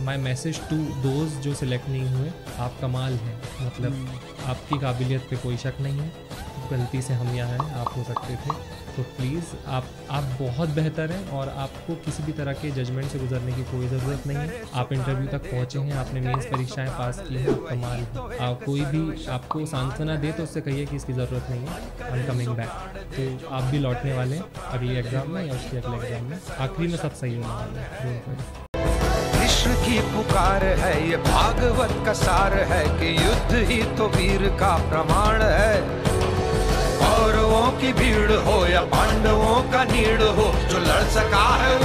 My message to those जो select नहीं हुए, आप कमाल हैं, मतलब आपकी काबिलियत पे कोई शक नहीं है, गलती से हम यहाँ हैं, आप हो सकते थे, तो प्लीज़ आप बहुत बेहतर हैं और आपको किसी भी तरह के जजमेंट से गुजरने की कोई ज़रूरत नहीं है। आप इंटरव्यू तक पहुँचे हैं, आपने मेंस परीक्षाएं पास की हैं, आप कमाल हैं। आप कोई भी आपको सांत्वना दे तो उससे कहिए कि इसकी ज़रूरत नहीं है, आई एम कमिंग बैक। तो आप भी लौटने वाले हैं अगले एग्ज़ाम में या उसके अगले एग्ज़ाम में, आखिरी में सब सही होने वाला है। कृष्ण की पुकार है, ये भागवत का सार है कि युद्ध ही तो वीर का प्रमाण है। कौरवों की भीड़ हो या पांडवों का नीड़ हो, जो लड़ सका है